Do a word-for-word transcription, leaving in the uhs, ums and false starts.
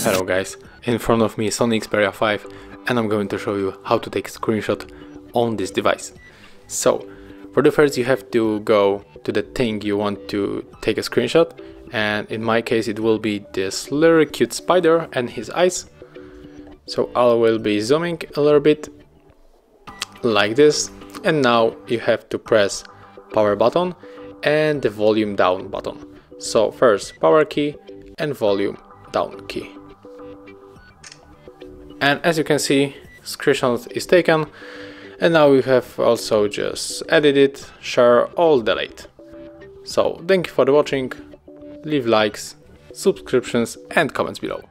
Hello guys, in front of me is Sony Xperia five and I'm going to show you how to take a screenshot on this device. So for the first you have to go to the thing you want to take a screenshot, and in my case it will be this little cute spider and his eyes. So I will be zooming a little bit like this, and now you have to press power button and the volume down button. So first power key and volume down key. And as you can see, screenshot is taken, and now we have also just edit it, share, all delete. So thank you for watching, leave likes, subscriptions and comments below.